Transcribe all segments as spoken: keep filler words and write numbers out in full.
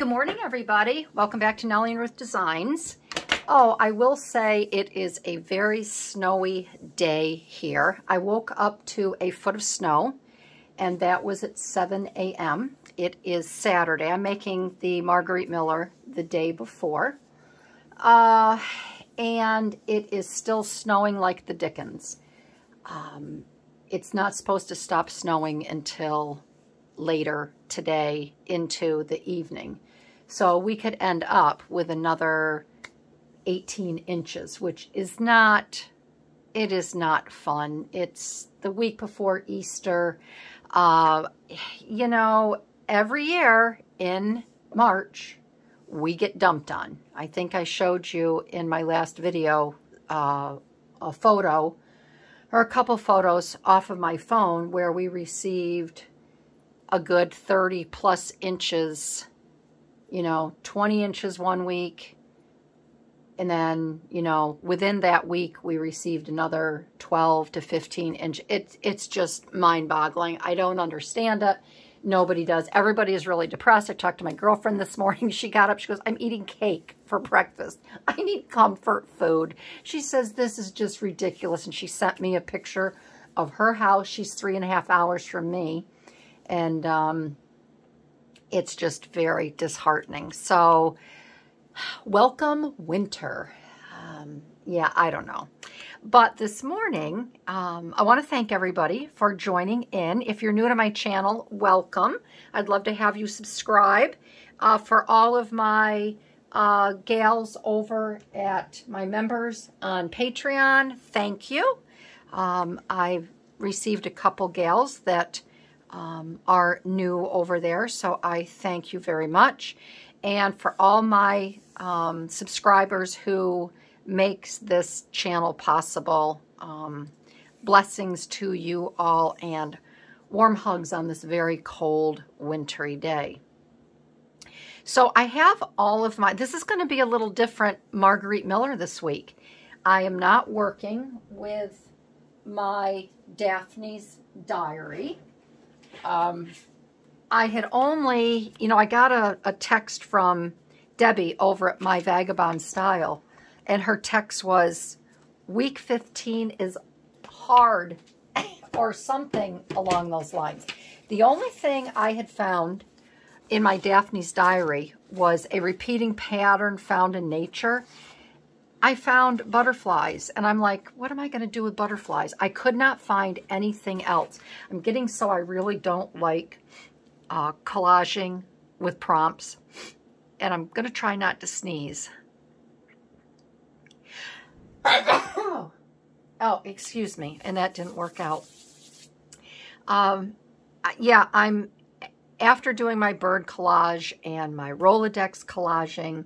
Good morning, everybody. Welcome back to Nellie and Ruth Designs. Oh, I will say it is a very snowy day here. I woke up to a foot of snow, and that was at seven A M It is Saturday. I'm making the Margarete Miller the day before. Uh, and it is still snowing like the dickens. Um, it's not supposed to stop snowing until later today into the evening. So we could end up with another eighteen inches, which is not, it is not fun. It's the week before Easter. Uh, you know, every year in March, we get dumped on. I think I showed you in my last video uh, a photo or a couple photos off of my phone where we received a good thirty plus inches, you know, twenty inches one week. And then, you know, within that week, we received another twelve to fifteen inch. It's, it's just mind boggling. I don't understand it. Nobody does. Everybody is really depressed. I talked to my girlfriend this morning. She got up. She goes, I'm eating cake for breakfast. I need comfort food. She says, this is just ridiculous. And she sent me a picture of her house. She's three and a half hours from me. And um, it's just very disheartening. So welcome winter. Um, yeah, I don't know. But this morning, um, I want to thank everybody for joining in. If you're new to my channel, welcome. I'd love to have you subscribe. Uh, for all of my uh, gals over at my members on Patreon, thank you. Um, I've received a couple gals that Um, are new over there, so I thank you very much. And for all my um, subscribers who makes this channel possible, um, blessings to you all and warm hugs on this very cold, wintry day. So I have all of my, this is going to be a little different Margarete Miller this week. I am not working with my Daphne's diary. Um, I had only, you know, I got a, a text from Debbie over at My Vagabond Style, and her text was, week fifteen is hard, or something along those lines. The only thing I had found in my Daphne's diary was a repeating pattern found in nature. I found butterflies, and I'm like, what am I going to do with butterflies? I could not find anything else. I'm getting so I really don't like uh, collaging with prompts, and I'm going to try not to sneeze. oh. oh, excuse me, and that didn't work out. Um, yeah, I'm, after doing my bird collage and my Rolodex collaging,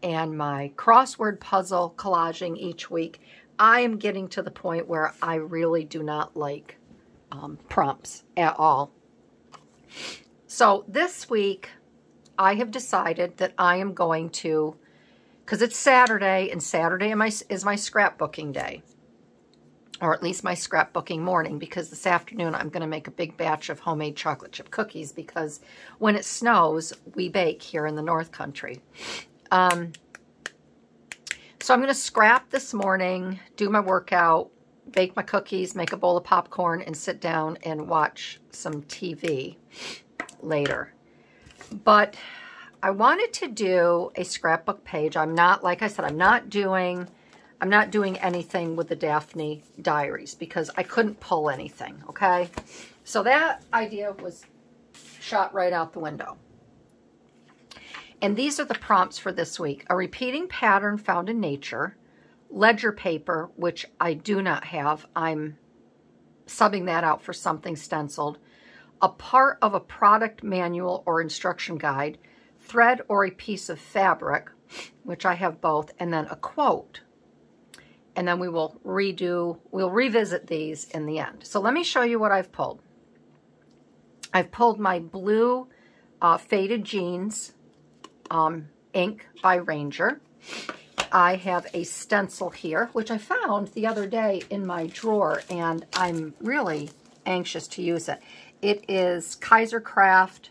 and my crossword puzzle collaging each week, I am getting to the point where I really do not like um, prompts at all. So this week, I have decided that I am going to, because it's Saturday, and Saturday is my scrapbooking day, or at least my scrapbooking morning, because this afternoon I'm going to make a big batch of homemade chocolate chip cookies, because when it snows, we bake here in the North Country. Um, so I'm going to scrap this morning, do my workout, bake my cookies, make a bowl of popcorn, and sit down and watch some T V later. But I wanted to do a scrapbook page. I'm not, like I said, I'm not doing, I'm not doing anything with the Daphne diaries because I couldn't pull anything, okay? So that idea was shot right out the window. And these are the prompts for this week. A repeating pattern found in nature, ledger paper, which I do not have. I'm subbing that out for something stenciled. A part of a product manual or instruction guide, thread or a piece of fabric, which I have both, and then a quote. And then we will redo, we'll revisit these in the end. So let me show you what I've pulled. I've pulled my blue uh, faded jeans, Um, ink by Ranger. I have a stencil here, which I found the other day in my drawer, and I'm really anxious to use it. It is Kaisercraft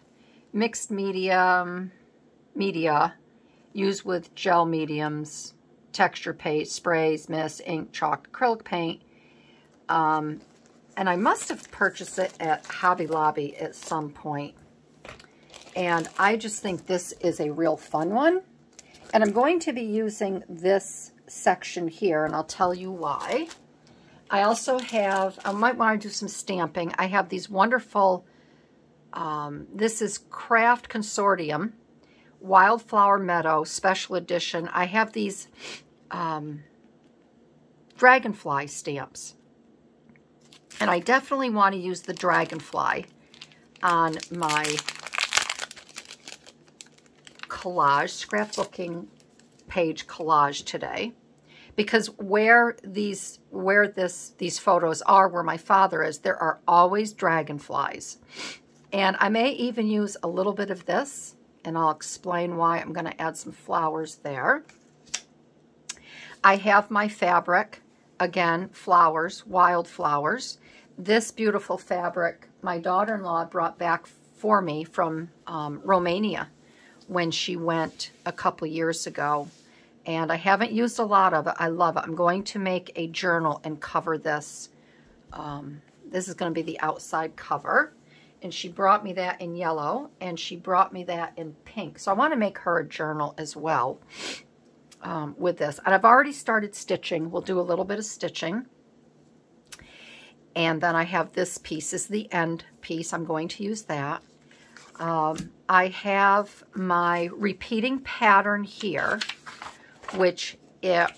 mixed medium, media, used with gel mediums, texture paste, sprays, mist, ink, chalk, acrylic paint. Um, and I must have purchased it at Hobby Lobby at some point. And I just think this is a real fun one. And I'm going to be using this section here, and I'll tell you why. I also have, I might want to do some stamping. I have these wonderful, um, this is Craft Consortium, Wildflower Meadow, Special Edition. I have these um, dragonfly stamps. And I definitely want to use the dragonfly on my collage, scrapbooking page collage today. Because where these where this these photos are, where my father is, there are always dragonflies. And I may even use a little bit of this, and I'll explain why. I'm going to add some flowers there. I have my fabric, again, flowers, wild flowers. This beautiful fabric my daughter-in-law brought back for me from um, Romania when she went a couple years ago. And I haven't used a lot of it. I love it. I'm going to make a journal and cover this. Um, this is going to be the outside cover. And she brought me that in yellow. And she brought me that in pink. So I want to make her a journal as well um, with this. And I've already started stitching. We'll do a little bit of stitching. And then I have this piece. This is the end piece. I'm going to use that. Um, I have my repeating pattern here, which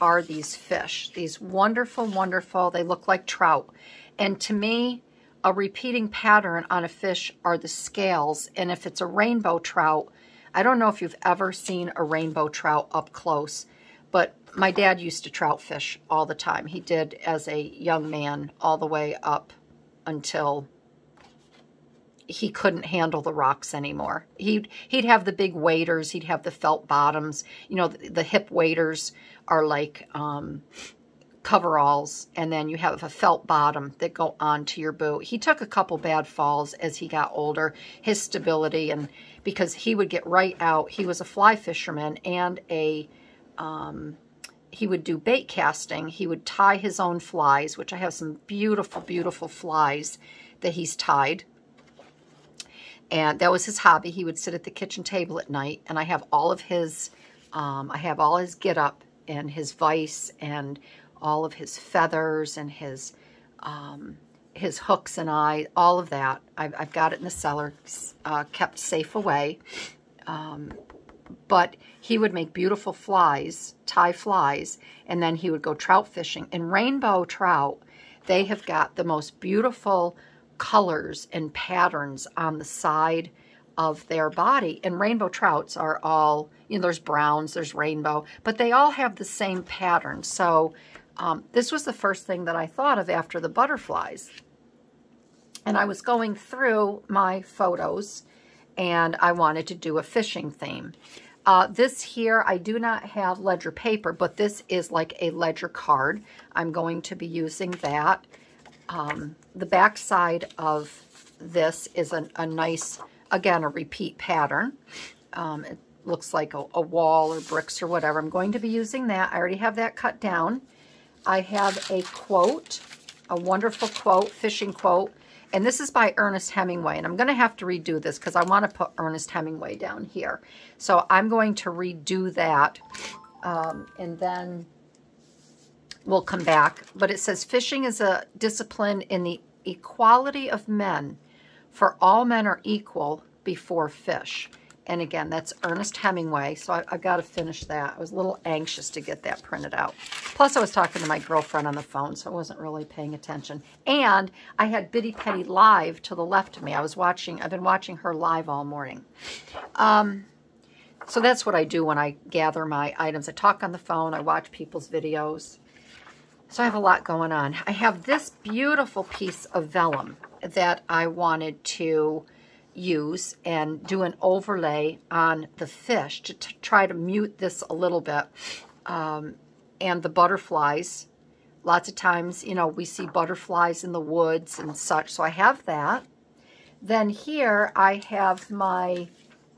are these fish. These wonderful, wonderful, they look like trout. And to me, a repeating pattern on a fish are the scales. And if it's a rainbow trout, I don't know if you've ever seen a rainbow trout up close, but my dad used to trout fish all the time. He did as a young man all the way up until he couldn't handle the rocks anymore. He'd, he'd have the big waders. He'd have the felt bottoms. You know, the, the hip waders are like um, coveralls, and then you have a felt bottom that go onto your boot. He took a couple bad falls as he got older. His stability, and because he would get right out. He was a fly fisherman, and a um, he would do bait casting. He would tie his own flies, which I have some beautiful, beautiful flies that he's tied. And that was his hobby. He would sit at the kitchen table at night, and I have all of his, um, I have all his get-up and his vise and all of his feathers and his um, his hooks and eye, all of that. I've, I've got it in the cellar, uh, kept safe away. Um, but he would make beautiful flies, tie flies, and then he would go trout fishing. And rainbow trout, they have got the most beautiful colors and patterns on the side of their body. And rainbow trouts are all, you know, there's browns, there's rainbow, but they all have the same pattern. So um, this was the first thing that I thought of after the butterflies. And I was going through my photos, and I wanted to do a fishing theme. Uh, this here, I do not have ledger paper, but this is like a ledger card. I'm going to be using that. Um, the back side of this is a, a nice, again, a repeat pattern. Um, it looks like a, a wall or bricks or whatever. I'm going to be using that. I already have that cut down. I have a quote, a wonderful quote, fishing quote, and this is by Ernest Hemingway. And I'm going to have to redo this because I want to put Ernest Hemingway down here. So I'm going to redo that, um, and then we'll come back. But it says, fishing is a discipline in the equality of men, for all men are equal before fish. And again, that's Ernest Hemingway, so I, I've got to finish that. I was a little anxious to get that printed out. Plus, I was talking to my girlfriend on the phone, so I wasn't really paying attention. And I had Biddy Petty live to the left of me. I was watching, I've been watching her live all morning. Um, so that's what I do when I gather my items. I talk on the phone, I watch people's videos. So I have a lot going on. I have this beautiful piece of vellum that I wanted to use and do an overlay on the fish to t try to mute this a little bit. Um, and the butterflies, lots of times, you know, we see butterflies in the woods and such. So I have that. Then here I have my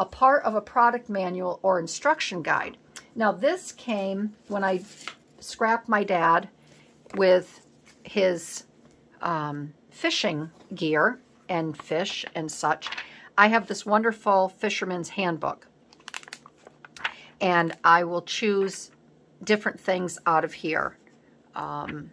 a part of a product manual or instruction guide. Now this came when I scrapped my dad with his um, fishing gear and fish and such. I have this wonderful fisherman's handbook, and I will choose different things out of here. Um,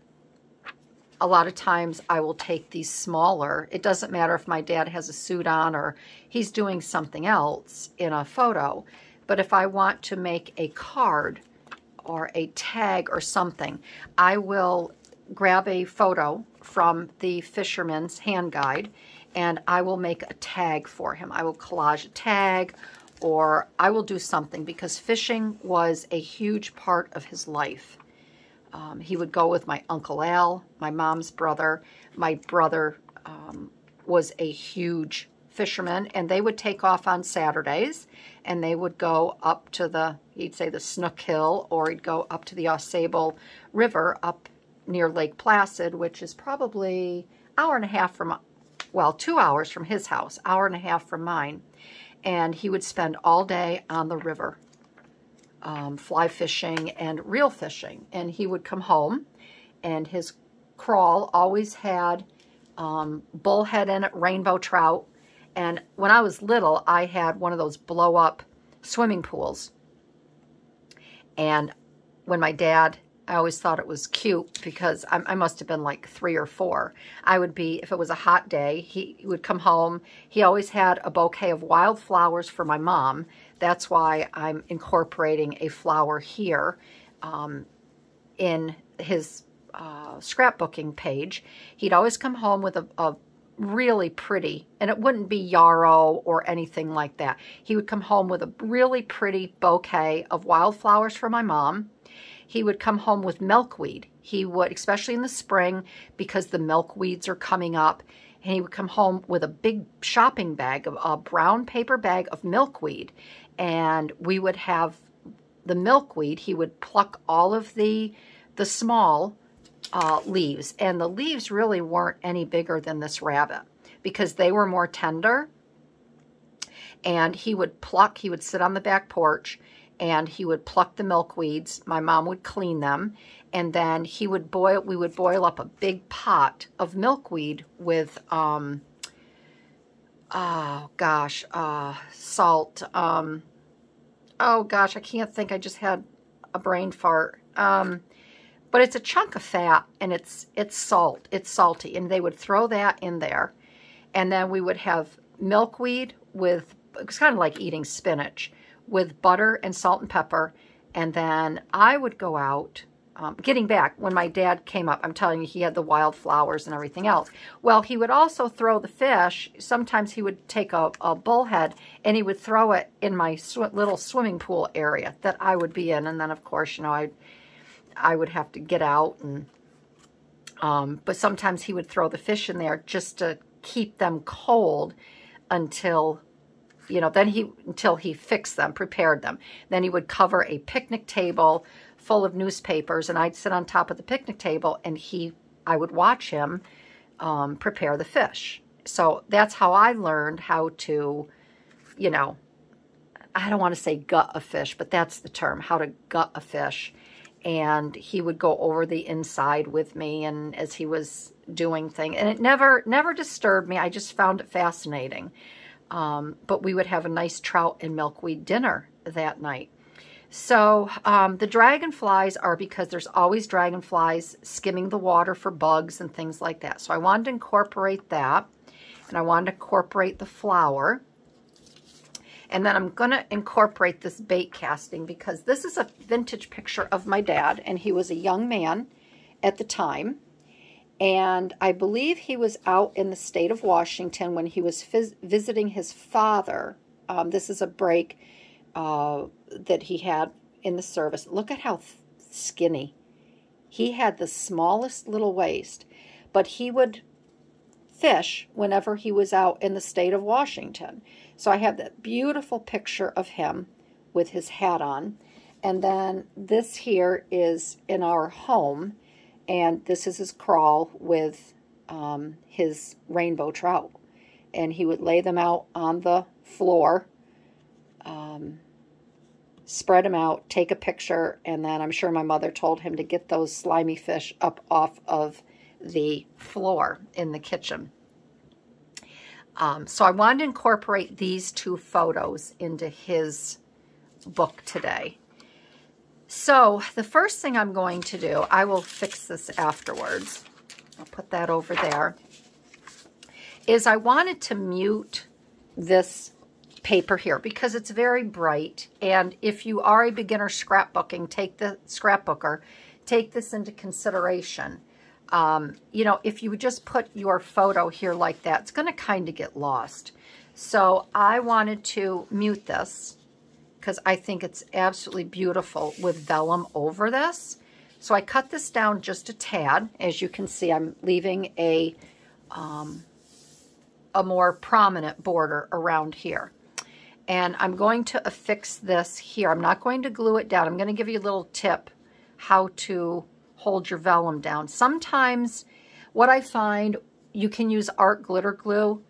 a lot of times I will take these smaller. It doesn't matter if my dad has a suit on or he's doing something else in a photo, but if I want to make a card or a tag or something, I will grab a photo from the fisherman's hand guide and I will make a tag for him. I will collage a tag, or I will do something, because fishing was a huge part of his life. Um, he would go with my Uncle Al, my mom's brother. My brother um, was a huge fisherman, and they would take off on Saturdays, and they would go up to the, he'd say the Snook Hill, or he'd go up to the Ausable River up near Lake Placid, which is probably an hour and a half from, well, two hours from his house, hour and a half from mine. And he would spend all day on the river, um, fly fishing and reel fishing. And he would come home, and his crawl always had um, bullhead in it, rainbow trout. And when I was little, I had one of those blow-up swimming pools. And when my dad, I always thought it was cute, because I, I must have been like three or four. I would be, if it was a hot day, he, he would come home. He always had a bouquet of wildflowers for my mom. That's why I'm incorporating a flower here um, in his uh, scrapbooking page. He'd always come home with a, a really pretty, and it wouldn't be yarrow or anything like that. He would come home with a really pretty bouquet of wildflowers for my mom. He would come home with milkweed. He would, especially in the spring, because the milkweeds are coming up, and he would come home with a big shopping bag, of a brown paper bag of milkweed, and we would have the milkweed. He would pluck all of the, the small uh, leaves, and the leaves really weren't any bigger than this rabbit, because they were more tender, and he would pluck, he would sit on the back porch, and he would pluck the milkweeds. My mom would clean them, and then he would boil, we would boil up a big pot of milkweed with, um, oh gosh, uh, salt. Um, oh gosh, I can't think. I just had a brain fart. Um, but it's a chunk of fat, and it's, it's salt. It's salty, and they would throw that in there, and then we would have milkweed with, it's kind of like eating spinach, with butter and salt and pepper. And then I would go out, um, getting back, when my dad came up, I'm telling you, he had the wildflowers and everything else. Well, he would also throw the fish. Sometimes he would take a, a bullhead, and he would throw it in my sw little swimming pool area that I would be in. And then, of course, you know, I I would have to get out. and um, But sometimes he would throw the fish in there just to keep them cold until... You know, then he, until he fixed them, prepared them. Then he would cover a picnic table full of newspapers, and I'd sit on top of the picnic table, and he, I would watch him um, prepare the fish. So that's how I learned how to, you know, I don't want to say gut a fish, but that's the term, how to gut a fish. And he would go over the inside with me, and as he was doing thing, and it never, never disturbed me. I just found it fascinating. Um, but we would have a nice trout and milkweed dinner that night. So um, the dragonflies are because there's always dragonflies skimming the water for bugs and things like that. So I wanted to incorporate that, and I wanted to incorporate the flower. And then I'm going to incorporate this bait casting, because this is a vintage picture of my dad, and he was a young man at the time. And I believe he was out in the state of Washington when he was visiting his father. Um, this is a break uh, that he had in the service. Look at how skinny. He had the smallest little waist, but he would fish whenever he was out in the state of Washington. So I have that beautiful picture of him with his hat on. And then this here is in our home. And this is his crawl with um, his rainbow trout. And he would lay them out on the floor um, spread them out, take a picture, and then I'm sure my mother told him to get those slimy fish up off of the floor in the kitchen. Um, so I wanted to incorporate these two photos into his book today. So the first thing I'm going to do, I will fix this afterwards. I'll put that over there, is I wanted to mute this paper here because it's very bright. And if you are a beginner scrapbooking, take the scrapbooker, take this into consideration. Um, you know, if you would just put your photo here like that, it's going to kind of get lost. So I wanted to mute this because I think it's absolutely beautiful with vellum over this. So I cut this down just a tad. As you can see, I'm leaving a, um, a more prominent border around here. And I'm going to affix this here. I'm not going to glue it down. I'm going to give you a little tip how to hold your vellum down. Sometimes what I find, you can use art glitter glue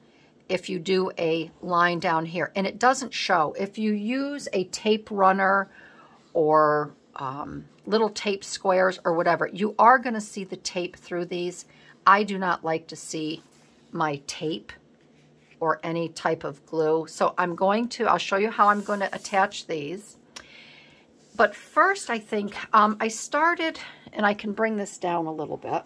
if you do a line down here, and it doesn't show. If you use a tape runner or um, little tape squares or whatever, you are going to see the tape through these. I do not like to see my tape or any type of glue. So I'm going to, I'll show you how I'm going to attach these. But first, I think um, I started, and I can bring this down a little bit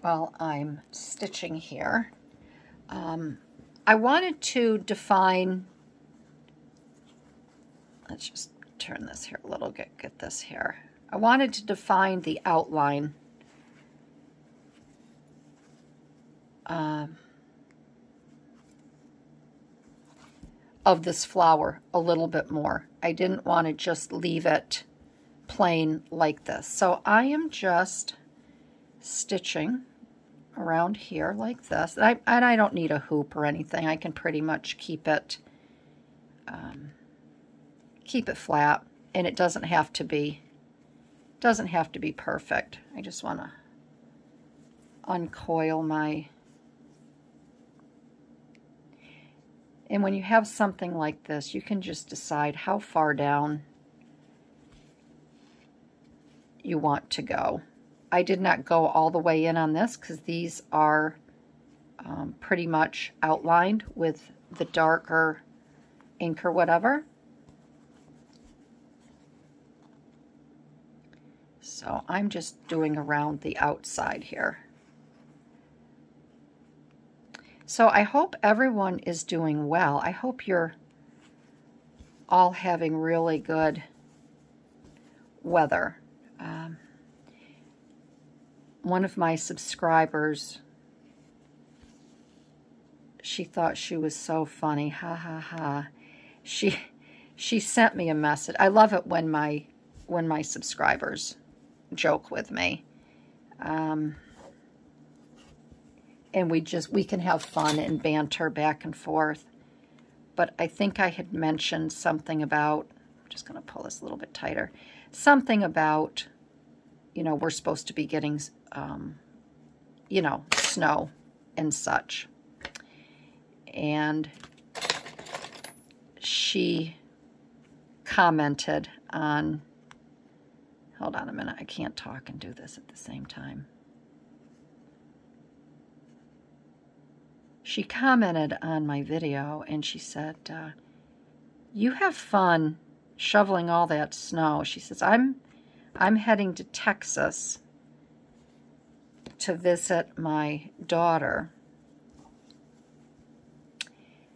while I'm stitching here. Um, I wanted to define, let's just turn this here a little bit, get this here. I wanted to define the outline. Um, of this flower a little bit more. I didn't want to just leave it plain like this. So I am just stitching around here like this. And I, and I don't need a hoop or anything. I can pretty much keep it, um, keep it flat, and it doesn't have to be, doesn't have to be perfect. I just want to uncoil my. And when you have something like this, you can just decide how far down you want to go. I did not go all the way in on this because these are um, pretty much outlined with the darker ink or whatever. So I'm just doing around the outside here. So I hope everyone is doing well. I hope you're all having really good weather. Um, one of my subscribers, she thought she was so funny. Ha ha ha. She she sent me a message. I love it when my when my subscribers joke with me. Um And we just, we can have fun and banter back and forth. But I think I had mentioned something about, I'm just going to pull this a little bit tighter, something about, you know, we're supposed to be getting, um, you know, snow and such. And she commented on, hold on a minute, I can't talk and do this at the same time. She commented on my video, and she said, uh, you have fun shoveling all that snow. She says, I'm, I'm heading to Texas to visit my daughter.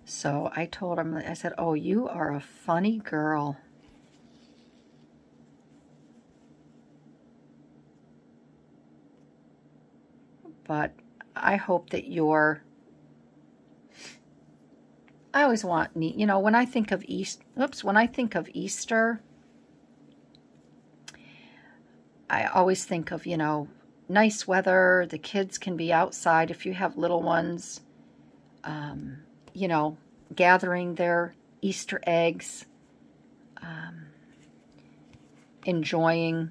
So I told him, I said, oh, you are a funny girl. But I hope that you're, I always want, you know, when I think of East, oops, when I think of Easter, I always think of, you know, nice weather, the kids can be outside if you have little ones, um, you know, gathering their Easter eggs, um, enjoying,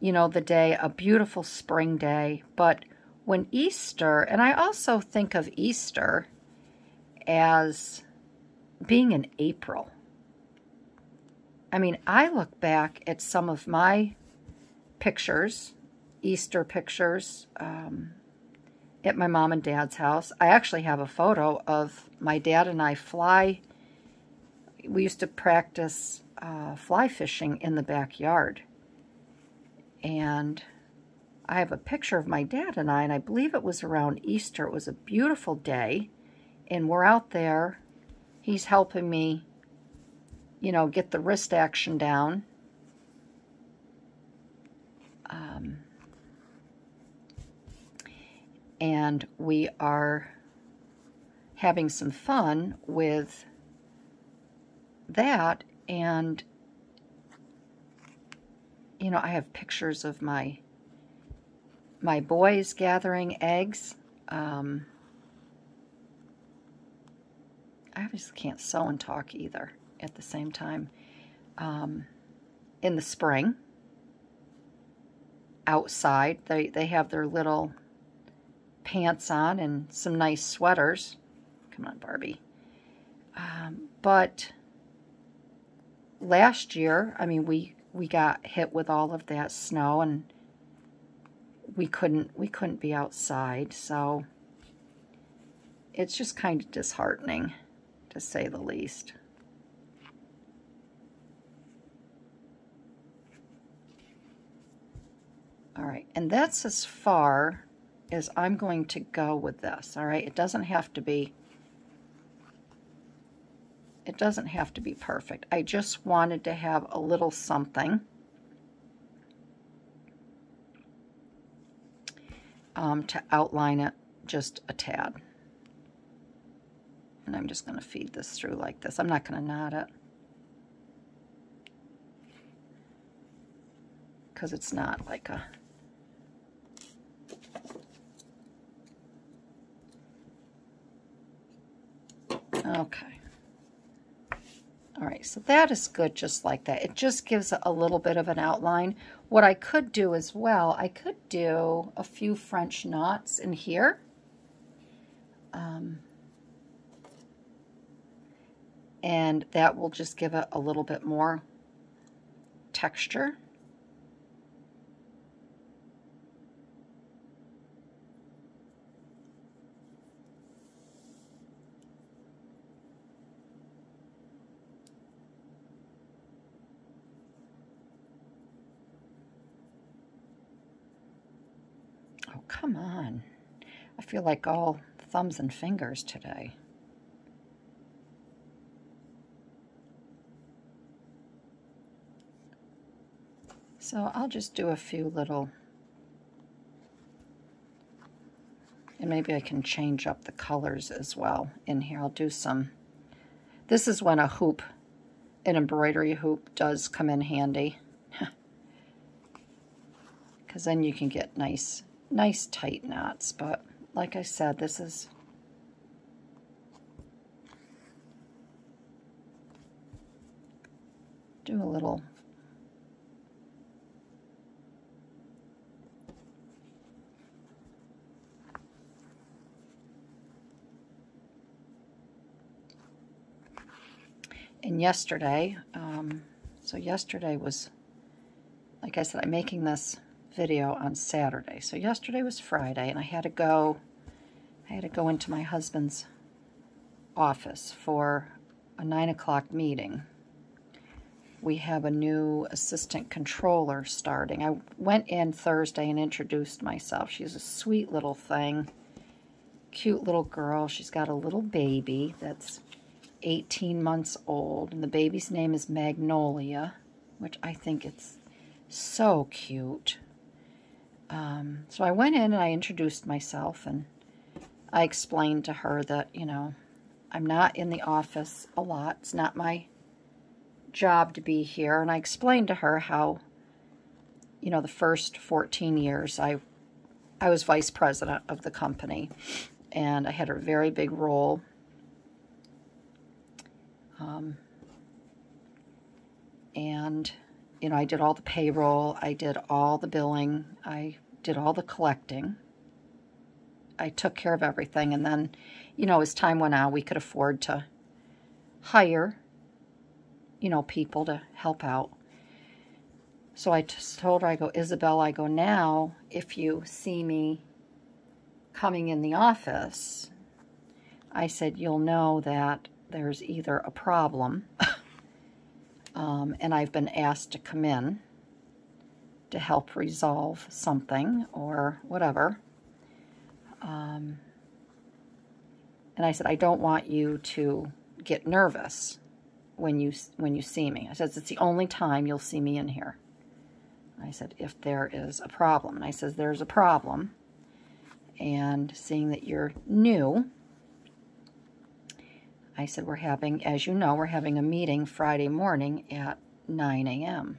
you know, the day, a beautiful spring day. But when Easter, and I also think of Easter as being in April. I mean, I look back at some of my pictures, Easter pictures, um, at my mom and dad's house. I actually have a photo of my dad and I fly. We used to practice uh, fly fishing in the backyard. And I have a picture of my dad and I, and I believe it was around Easter. It was a beautiful day, and we're out there. He's helping me, you know, get the wrist action down. Um, and we are having some fun with that. And, you know, I have pictures of my my boys gathering eggs. Um, I obviously can't sew and talk either at the same time. Um, in the spring, outside, they, they have their little pants on and some nice sweaters. Come on, Barbie. Um, but last year, I mean, we, we got hit with all of that snow, and we couldn't, we couldn't be outside, so it's just kind of disheartening, to say the least. All right, and that's as far as I'm going to go with this. All right, it doesn't have to be, it doesn't have to be perfect. I just wanted to have a little something Um, to outline it just a tad. And I'm just going to feed this through like this. I'm not going to knot it, because it's not like a, okay. All right, so that is good just like that. It just gives a little bit of an outline. What I could do as well, I could do a few French knots in here. Um, and that will just give it a little bit more texture. Come on. I feel like all thumbs and fingers today. So I'll just do a few little, and maybe I can change up the colors as well in here. I'll do some. This is when a hoop, an embroidery hoop, does come in handy, because then you can get nice nice tight knots. But like I said, this is do a little and yesterday um, so yesterday was, like I said, I'm making this video on Saturday. So yesterday was Friday, and I had to go I had to go into my husband's office for a nine o'clock meeting. We have a new assistant controller starting. I went in Thursday and introduced myself. She's a sweet little thing, cute little girl. She's got a little baby that's eighteen months old, and the baby's name is Magnolia, which I think it's so cute. Um, so I went in and I introduced myself, and I explained to her that, you know, I'm not in the office a lot. It's not my job to be here. And I explained to her how, you know, the first fourteen years I, I was vice president of the company, and I had a very big role. Um, and... You know, I did all the payroll, I did all the billing, I did all the collecting, I took care of everything. And then, you know, as time went on, we could afford to hire, you know, people to help out. So I just told her, I go, Isabel, I go, now, if you see me coming in the office, I said, you'll know that there's either a problem, um, and I've been asked to come in to help resolve something or whatever. Um, and I said, I don't want you to get nervous when you, when you see me. I said, it's the only time you'll see me in here. I said, if there is a problem. And I says, there's a problem. And seeing that you're new, I said, we're having, as you know, we're having a meeting Friday morning at nine A M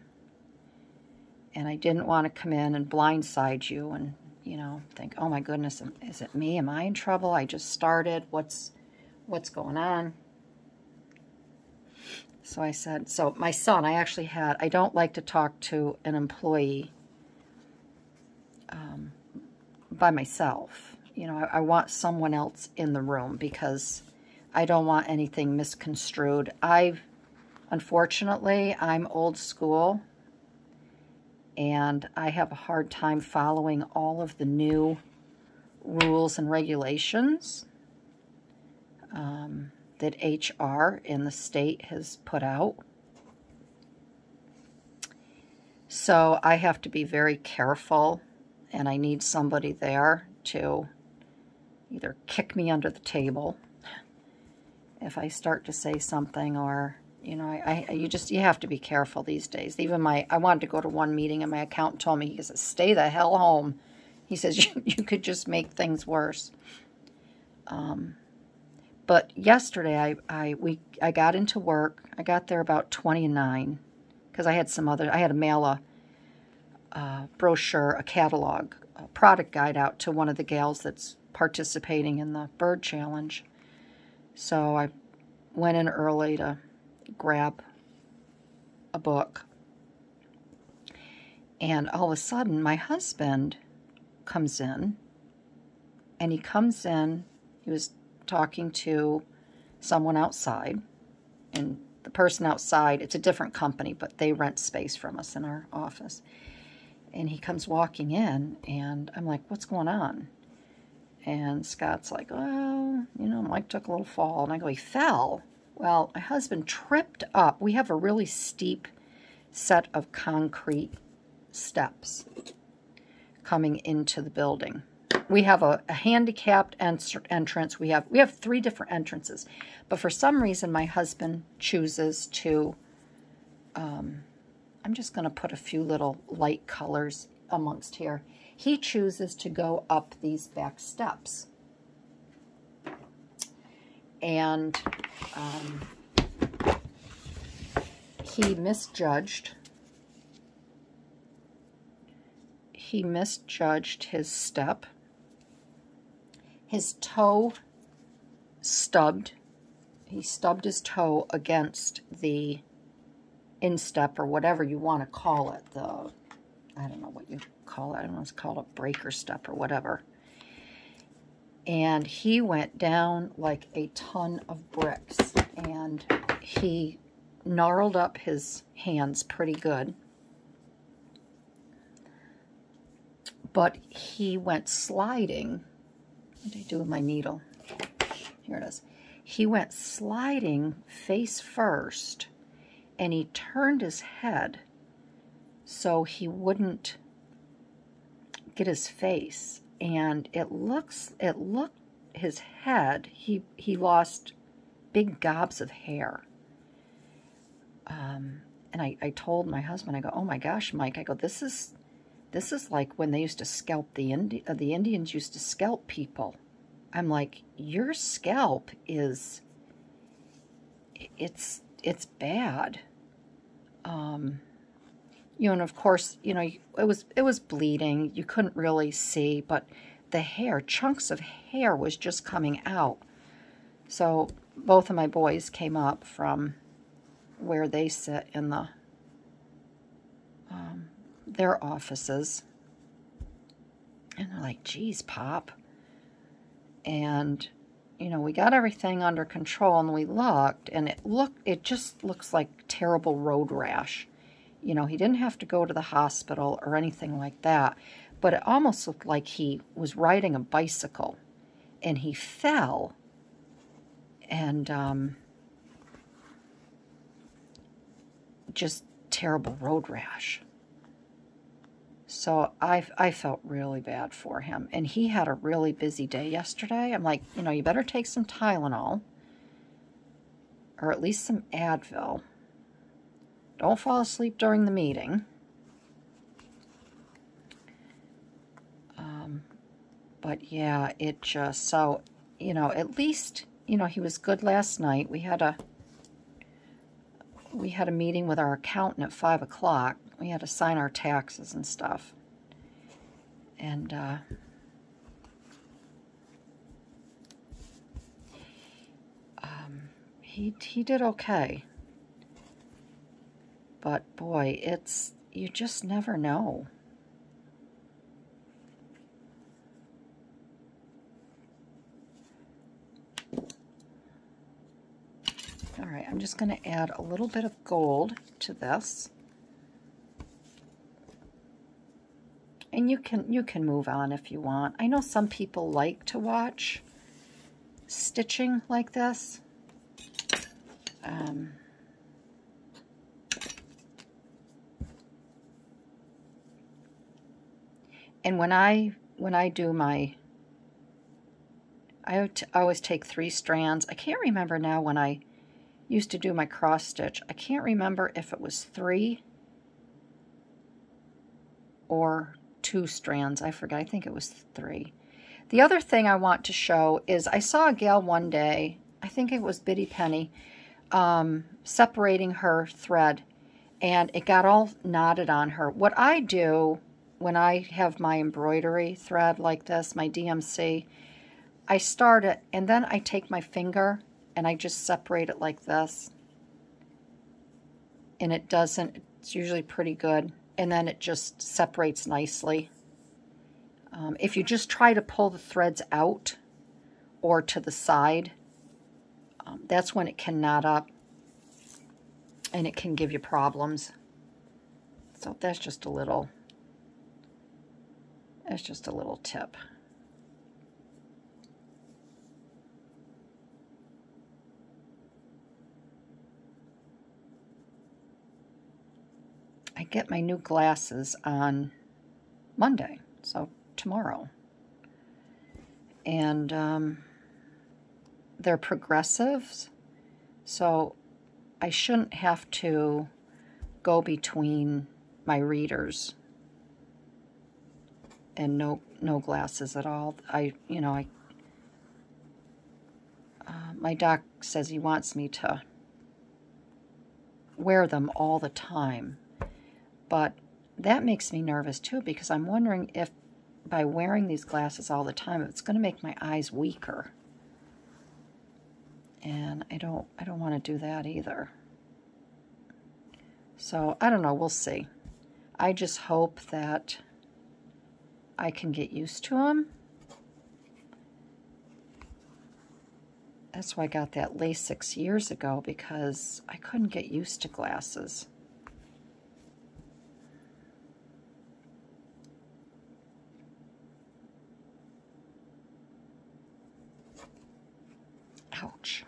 And I didn't want to come in and blindside you and, you know, think, oh my goodness, is it me? Am I in trouble? I just started. What's, what's going on? So I said, so my son, I actually had, I don't like to talk to an employee um, by myself. You know, I, I want someone else in the room because I don't want anything misconstrued. I've, unfortunately, I'm old school, and I have a hard time following all of the new rules and regulations Um that H R in the state has put out. So I have to be very careful, and I need somebody there to either kick me under the table if I start to say something, or, you know, I, I you just, you have to be careful these days. Even my, I wanted to go to one meeting, and my accountant told me, he says, stay the hell home. He says, you, you could just make things worse. Um... But yesterday, I, I, we, I got into work. I got there about twenty-nine, because I had some other, I had to mail a uh, brochure, a catalog, a product guide out to one of the gals that's participating in the bird challenge. So I went in early to grab a book. And all of a sudden, my husband comes in, and he comes in, he was talking to someone outside, and the person outside, it's a different company, but they rent space from us in our office. And he comes walking in, and I'm like, what's going on? And Scott's like, well, you know, Mike took a little fall. And I go, he fell? Well, my husband tripped up. We have a really steep set of concrete steps coming into the building. We have a, a handicapped entrance. We have we have three different entrances. But for some reason, my husband chooses to, um, I'm just going to put a few little light colors amongst here. He chooses to go up these back steps. And um, he misjudged. He misjudged his step. His toe stubbed. He stubbed his toe against the instep, or whatever you want to call it. The, I don't know what you call it. I don't know if it's called a breaker step or whatever. And he went down like a ton of bricks. And he gnarled up his hands pretty good. But he went sliding. What did I do with my needle? Here it is. He went sliding face first, and he turned his head so he wouldn't get his face. And it looks, it looked, his head, he, he lost big gobs of hair. Um, and I, I told my husband, I go, oh my gosh, Mike, I go, this is, This is like when they used to scalp the Indi uh, the Indians used to scalp people. I'm like, your scalp is, it's it's bad. Um, you know, and of course, you know, it was it was bleeding. You couldn't really see, but the hair, chunks of hair, was just coming out. So both of my boys came up from where they sit in the. Um, their offices, and they're like, geez, Pop, and you know, we got everything under control, and we looked, and it looked, it just looks like terrible road rash. You know, he didn't have to go to the hospital or anything like that, but it almost looked like he was riding a bicycle, and he fell, and um, just terrible road rash. So I, I felt really bad for him. And he had a really busy day yesterday. I'm like, you know, you better take some Tylenol. Or at least some Advil. Don't fall asleep during the meeting. Um, but yeah, it just, so, you know, at least, you know, he was good last night. We had a, we had a meeting with our accountant at five o'clock. We had to sign our taxes and stuff. And, uh, um, he, he did okay. But, boy, it's, you just never know. All right, I'm just going to add a little bit of gold to this. And you can you can move on if you want. I know some people like to watch stitching like this. Um, and when I when I do my, I always take three strands. I can't remember now when I used to do my cross stitch. I can't remember if it was three or two strands. I forgot. I think it was three. The other thing I want to show is I saw a gal one day, I think it was Biddy Petty, um, separating her thread, and it got all knotted on her. What I do when I have my embroidery thread like this, my D M C, I start it, and then I take my finger and I just separate it like this, and it doesn't, it's usually pretty good. And then it just separates nicely. Um, if you just try to pull the threads out or to the side, um, that's when it can knot up and it can give you problems. So that's just a little, that's just a little tip. I get my new glasses on Monday, so tomorrow. And um, they're progressives, so I shouldn't have to go between my readers and no no glasses at all. I you know I uh, my doc says he wants me to wear them all the time. But that makes me nervous, too, because I'm wondering if by wearing these glasses all the time, it's going to make my eyes weaker. And I don't, I don't want to do that either. So, I don't know. We'll see. I just hope that I can get used to them. That's why I got that LASIK years ago, because I couldn't get used to glasses. Ouch.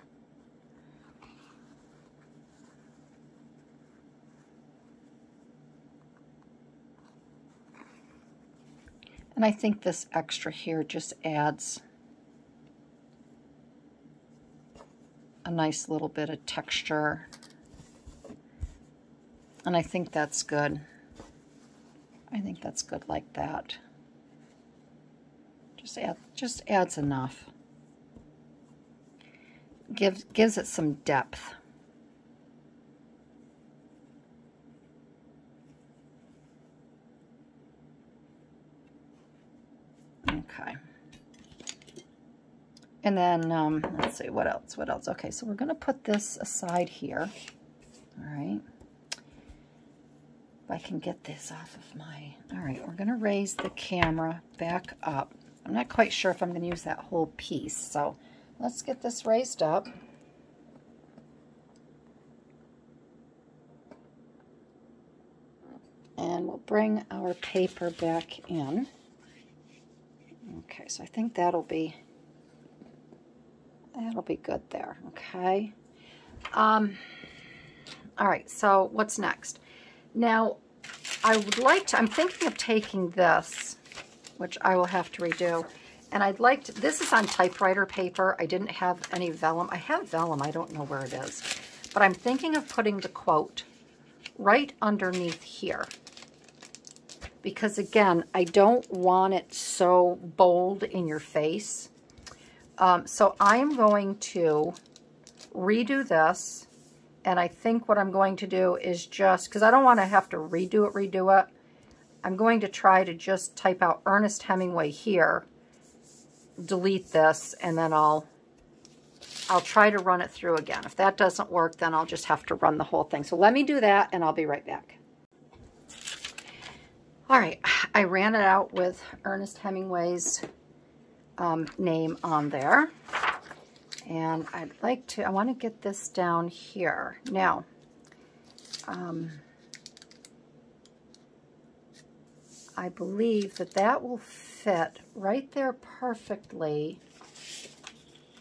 And I think this extra here just adds a nice little bit of texture. And I think that's good. I think that's good like that. Just add, just adds enough. Gives, gives it some depth. Okay. And then, um, let's see, what else, what else? Okay, so we're going to put this aside here. All right. If I can get this off of my... All right, we're going to raise the camera back up. I'm not quite sure if I'm going to use that whole piece. So let's get this raised up. And we'll bring our paper back in. Okay, so I think that'll be that'll be good there. Okay. Um, all right, so what's next? Now, I would like to, I'm thinking of taking this, which I will have to redo, and I'd like to, this is on typewriter paper. I didn't have any vellum. I have vellum, I don't know where it is, but I'm thinking of putting the quote right underneath here, because again, I don't want it so bold in your face. Um, so I'm going to redo this, and I think what I'm going to do is just, because I don't want to have to redo it, redo it, I'm going to try to just type out Ernest Hemingway here, delete this, and then I'll, I'll try to run it through again. If that doesn't work, then I'll just have to run the whole thing. So let me do that, and I'll be right back. All right, I ran it out with Ernest Hemingway's um, name on there. And I'd like to, I want to get this down here. Now, um, I believe that that will fit right there perfectly,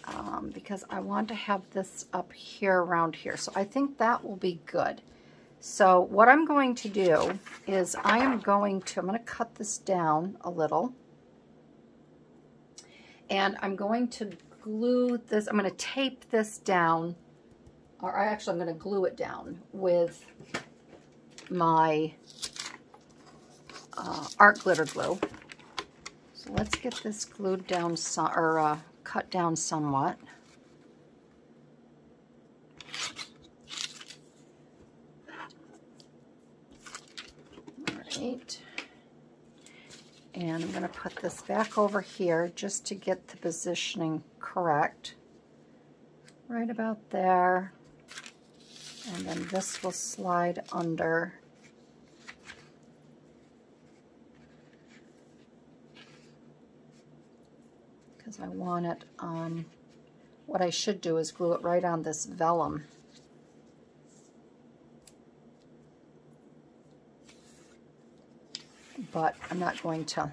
um, because I want to have this up here around here. So I think that will be good. So what I'm going to do is I am going to, I'm going to cut this down a little. And I'm going to glue this, I'm going to tape this down, or actually I'm going to glue it down with my uh, art glitter glue. So let's get this glued down, so, or uh, cut down somewhat. All right. And I'm going to put this back over here just to get the positioning correct. Right about there. And then this will slide under. Because I want it on, what I should do is glue it right on this vellum. But I'm not going to,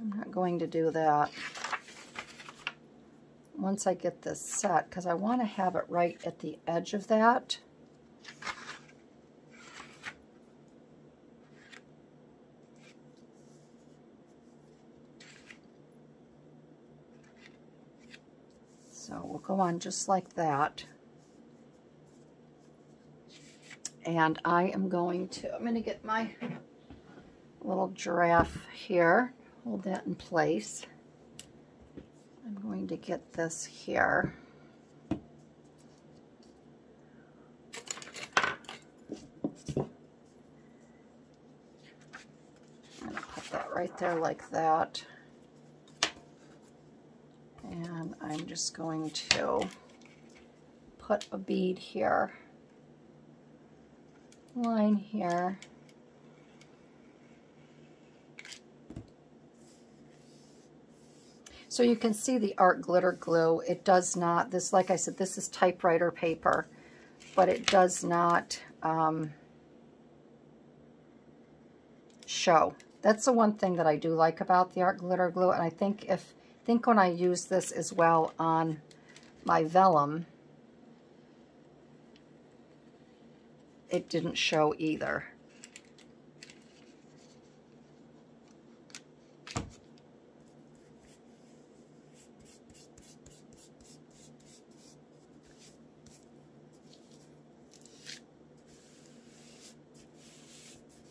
I'm not going to do that once I get this set, because I want to have it right at the edge of that. So we'll go on just like that. And I am going to, I'm going to get my little giraffe here, hold that in place. I'm going to get this here. I'm going to put that right there like that. And I'm just going to put a bead here. Line here, so you can see the art glitter glue. It does not, this, like I said, this is typewriter paper, but it does not um, show. That's the one thing that I do like about the art glitter glue, and I think if I think when I use this as well on my vellum, it didn't show either.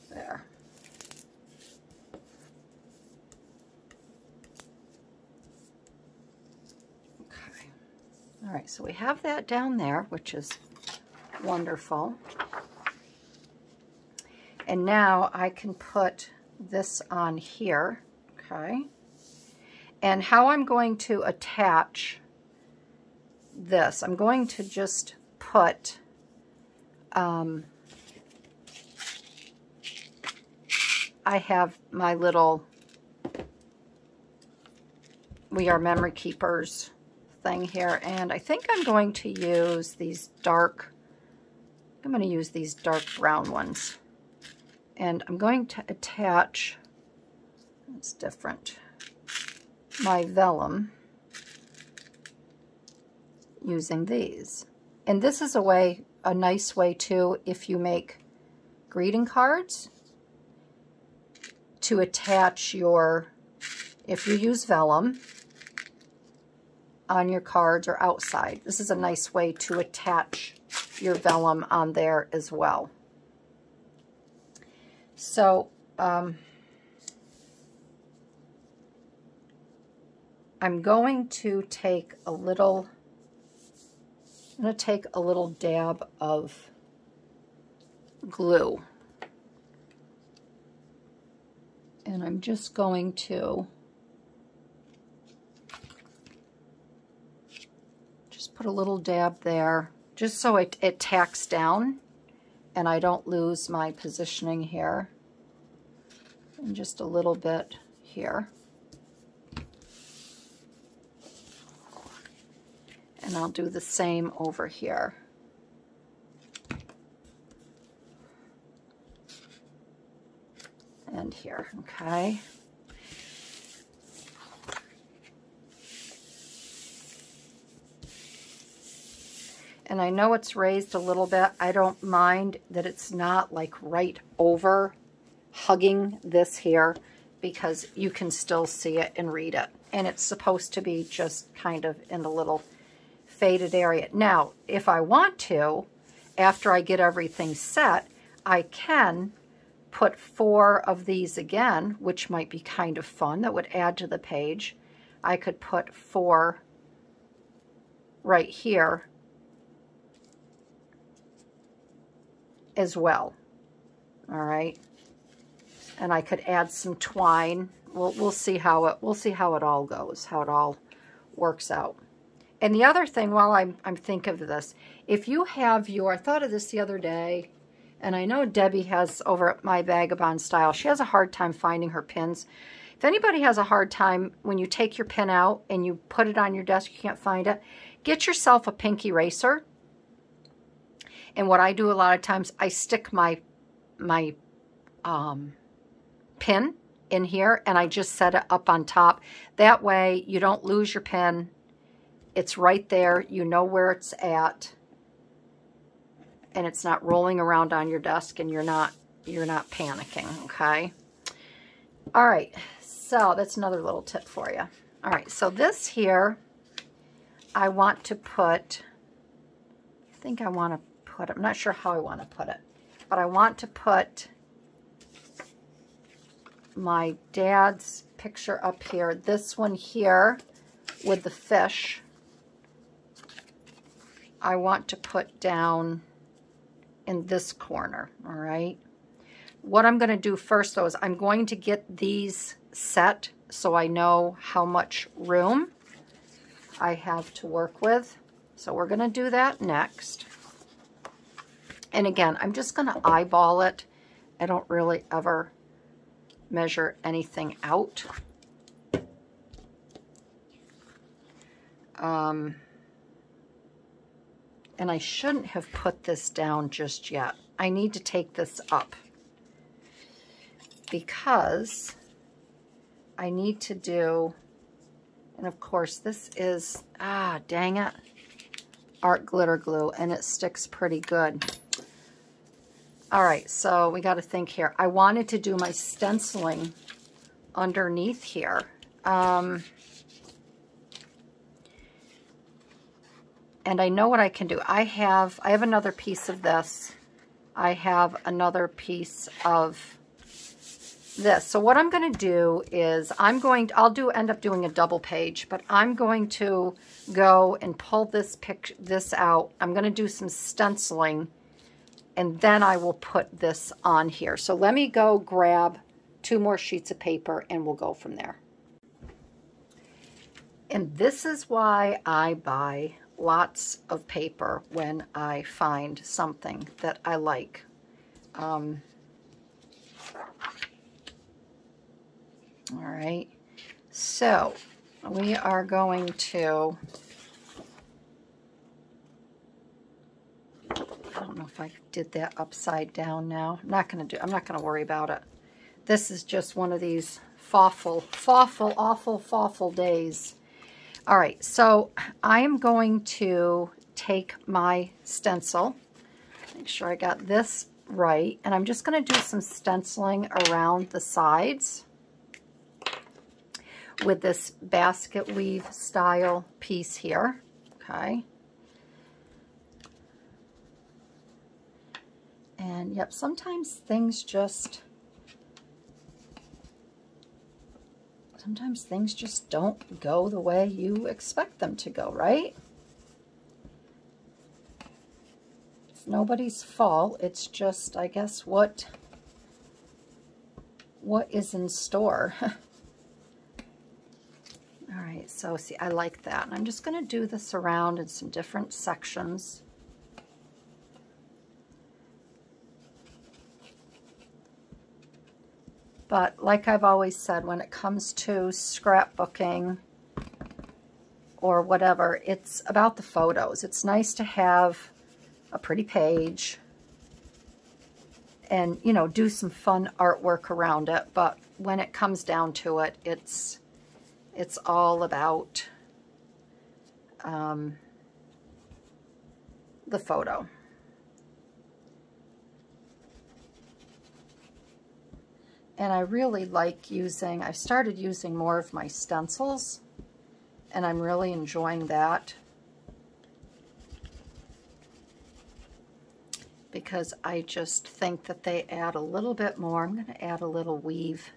There. Okay. All right, so we have that down there, which is wonderful. And now I can put this on here, okay? And how I'm going to attach this, I'm going to just put, um, I have my little We Are Memory Keepers thing here, and I think I'm going to use these dark, I'm going to use these dark brown ones, and I'm going to attach, it's different, my vellum using these. And this is a way, a nice way too, if you make greeting cards, to attach your, if you use vellum on your cards or outside, this is a nice way to attach your vellum on there as well. So um, I'm going to take a little, I'm going to take a little dab of glue. And I'm just going to just put a little dab there, just so it, it tacks down and I don't lose my positioning here. And just a little bit here. And I'll do the same over here. And here, okay. And I know it's raised a little bit. I don't mind that it's not like right over hugging this here, because you can still see it and read it. And it's supposed to be just kind of in the little faded area. Now, if I want to, after I get everything set, I can put four of these again, which might be kind of fun. That would add to the page. I could put four right here as well. All right, and I could add some twine. We'll we'll see how it we'll see how it all goes, how it all works out. And the other thing, while I'm I'm thinking of this, if you have your, I thought of this the other day. And I know Debbie has over at My Vagabond Style, she has a hard time finding her pins. If anybody has a hard time, when you take your pin out and you put it on your desk, you can't find it, get yourself a pink eraser. And what I do a lot of times, I stick my, my um, pin in here and I just set it up on top. That way you don't lose your pin. It's right there. You know where it's at. And it's not rolling around on your desk, and you're not you're not panicking, okay? All right, so that's another little tip for you. All right, so this here, I want to put, I think I want to put, I'm not sure how I want to put it, but I want to put my dad's picture up here, this one here with the fish. I want to put down in this corner, all right? What I'm going to do first, though, is I'm going to get these set so I know how much room I have to work with. So we're going to do that next. And again, I'm just going to eyeball it. I don't really ever measure anything out. Um... And I shouldn't have put this down just yet. I need to take this up because I need to do, and of course this is, ah, dang it, art glitter glue, and it sticks pretty good. All right, so we got to think here. I wanted to do my stenciling underneath here. Um... And I know what I can do. I have I have another piece of this. I have another piece of this. So what I'm going to do is I'm going to, I'll do end up doing a double page, but I'm going to go and pull this pic, this out. I'm going to do some stenciling, and then I will put this on here. So let me go grab two more sheets of paper, and we'll go from there. And this is why I buy lots of paper when I find something that I like. Um, All right, so we are going to, I don't know if I did that upside down now. I'm not going to do, I'm not going to worry about it. This is just one of these fawful, fawful, awful, fawful days. All right, so I am going to take my stencil, make sure I got this right, and I'm just going to do some stenciling around the sides with this basket weave style piece here, okay? And yep, sometimes things just, sometimes things just don't go the way you expect them to go, right? It's nobody's fault. It's just, I guess, what, what is in store. All right, so see, I like that. And I'm just gonna do this around in some different sections. But like I've always said, when it comes to scrapbooking or whatever, it's about the photos. It's nice to have a pretty page and, you know, do some fun artwork around it. But when it comes down to it, it's it's all about um, the photo. And I really like using, I've started using more of my stencils, and I'm really enjoying that because I just think that they add a little bit more. I'm gonna add a little weave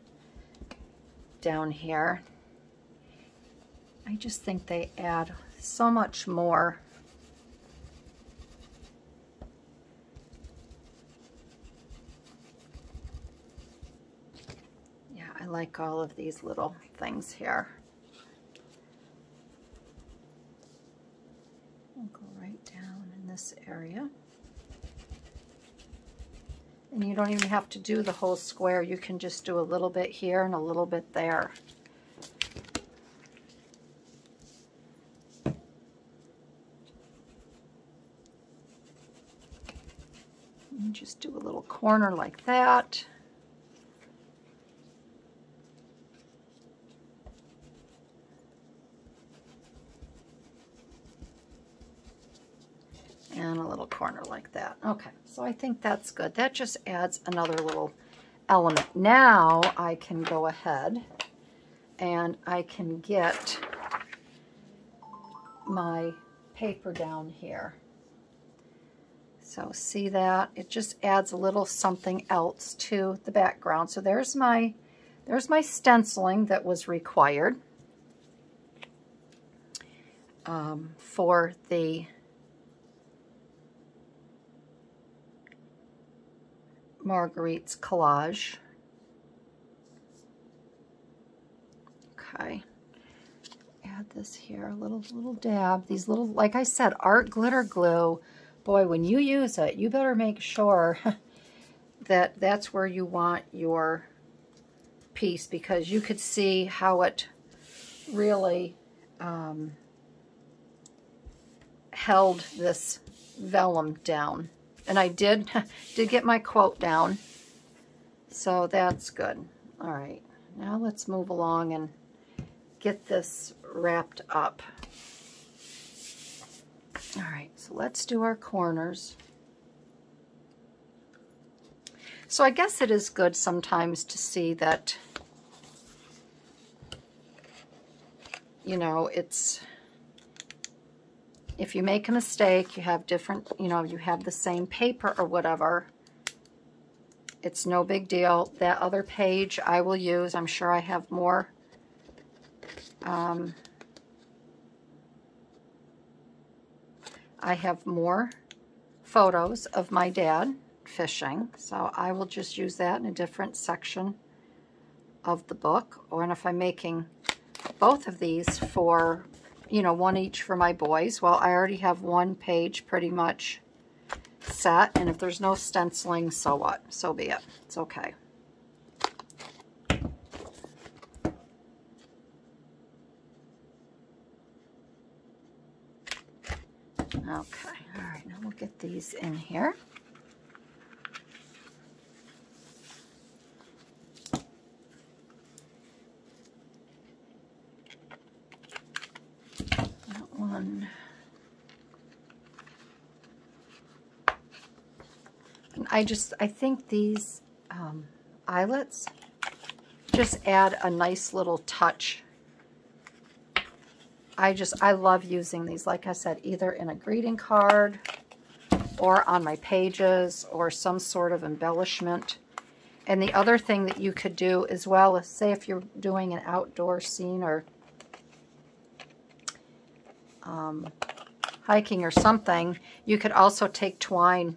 down here. I just think they add so much more like all of these little things here. I'll go right down in this area. And you don't even have to do the whole square. You can just do a little bit here and a little bit there. And just do a little corner like that. And a little corner like that. Okay, so I think that's good. That just adds another little element. Now I can go ahead and I can get my paper down here. So see that? It just adds a little something else to the background. So there's my, there's my stenciling that was required um, for the Margarete's collage. Okay, add this here, a little little dab. These little, like I said, art glitter glue. Boy, when you use it, you better make sure that that's where you want your piece, because you could see how it really um, held this vellum down. And I did, did get my quote down, so that's good. All right, now let's move along and get this wrapped up. All right, so let's do our corners. So I guess it is good sometimes to see that, you know, it's, if you make a mistake, you have different, you know, you have the same paper or whatever, it's no big deal. That other page I will use. I'm sure I have more um, I have more photos of my dad fishing, so I will just use that in a different section of the book. Or, and if I'm making both of these for, you know, one each for my boys, well, I already have one page pretty much set, and if there's no stenciling, so what? So be it. It's okay. All Okay, all right, now we'll get these in here. That one. And I just, I think these um, eyelets just add a nice little touch. I just, I love using these, like I said, either in a greeting card or on my pages or some sort of embellishment. And the other thing that you could do as well is, say if you're doing an outdoor scene or um, hiking or something, you could also take twine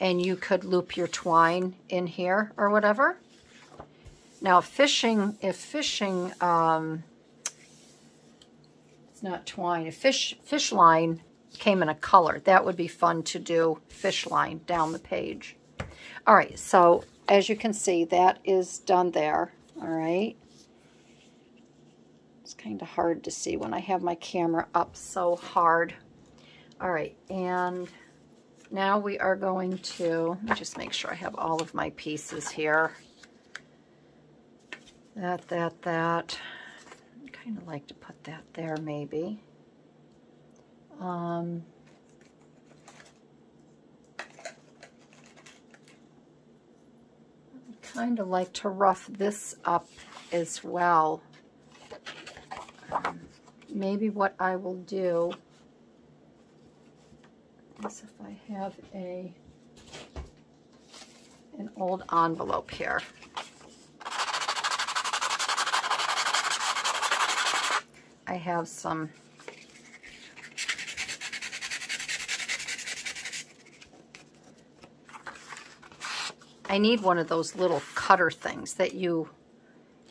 and you could loop your twine in here or whatever. Now fishing, if fishing... Um, not twine, a fish fish line came in a color, that would be fun to do, fish line down the page. All right, so as you can see, that is done there. All right, it's kind of hard to see when I have my camera up so hard. All right, and now we are going to, let me just make sure I have all of my pieces here. That, that, that. Kind of like to put that there maybe. Um, I kind of like to rough this up as well. Um, maybe what I will do is, if I have a an old envelope here. I have some I need one of those little cutter things that you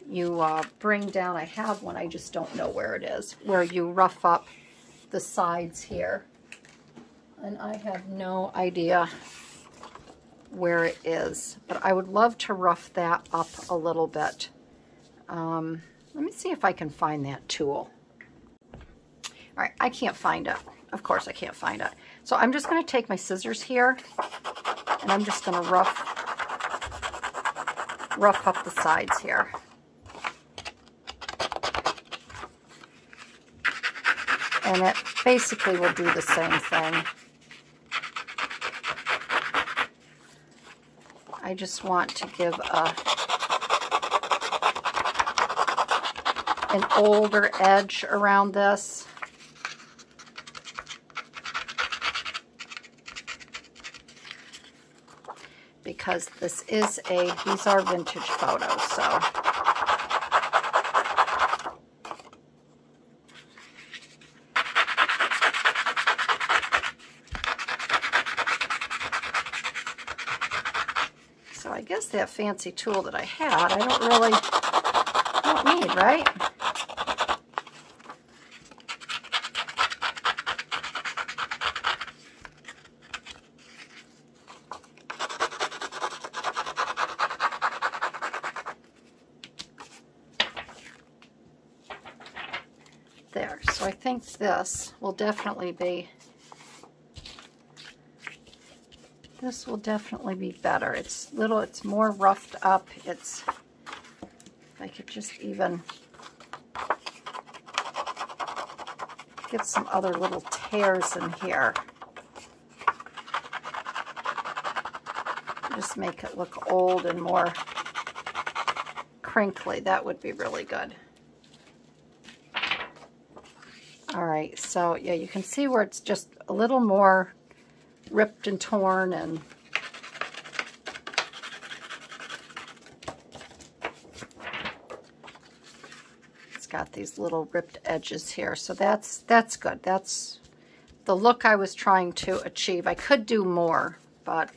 you uh, bring down. I have one, I just don't know where it is, where you rough up the sides here, and I have no idea where it is, but I would love to rough that up a little bit. Um, let me see if I can find that tool. All right, I can't find it. Of course I can't find it. So I'm just going to take my scissors here, and I'm just going to rough, rough up the sides here. And it basically will do the same thing. I just want to give a, an older edge around this. Because this is a, these are vintage photos, so. So I guess that fancy tool that I had, I don't really, I don't need, right? This will definitely be, this will definitely be better. It's little, it's more roughed up. It's, if I could just even get some other little tears in here. Just make it look old and more crinkly. That would be really good. All right, so yeah, you can see where it's just a little more ripped and torn, and it's got these little ripped edges here. So that's that's good. That's the look I was trying to achieve. I could do more, but,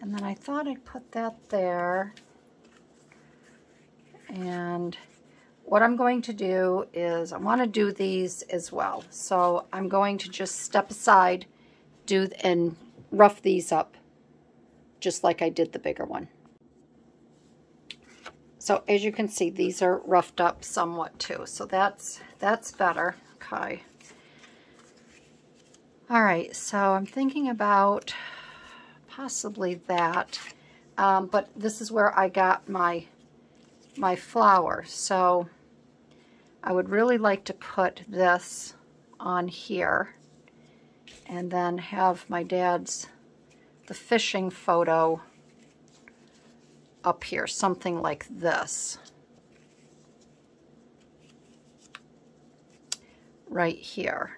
and then I thought I'd put that there. And what I'm going to do is, I want to do these as well. So I'm going to just step aside, do and rough these up, just like I did the bigger one. So as you can see, these are roughed up somewhat too. So that's that's better. Okay. All right, so I'm thinking about possibly that, um, but this is where I got my my flower. So I would really like to put this on here and then have my dad's, the fishing photo up here, something like this. Right here.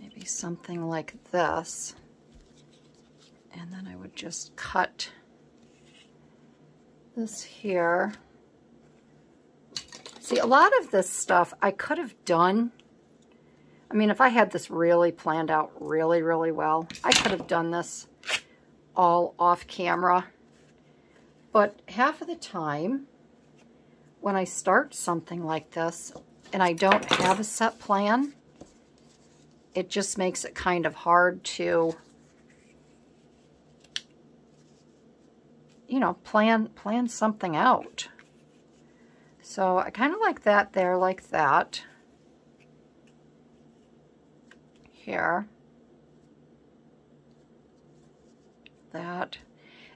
Maybe something like this. And then I would just cut this here. See, a lot of this stuff I could have done. I mean, if I had this really planned out really, really well, I could have done this all off camera. But half of the time, when I start something like this and I don't have a set plan, it just makes it kind of hard to, you know, plan plan something out. So I kind of like that there, like that. Here. That.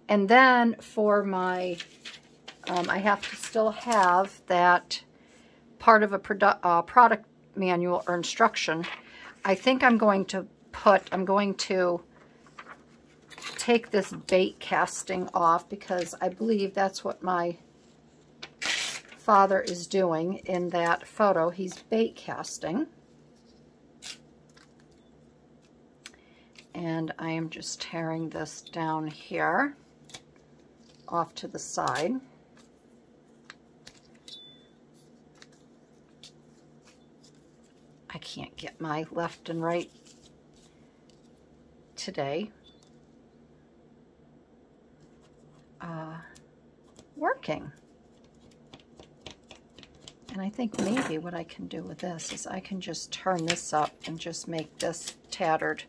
And then for my, um, I have to still have that part of a produ uh, product manual or instruction. I think I'm going to put, I'm going to take this bait casting off because I believe that's what my father is doing in that photo. He's bait casting. And I am just tearing this down here off to the side. I can't get my left and right today uh, working. And I think maybe what I can do with this is I can just turn this up and just make this tattered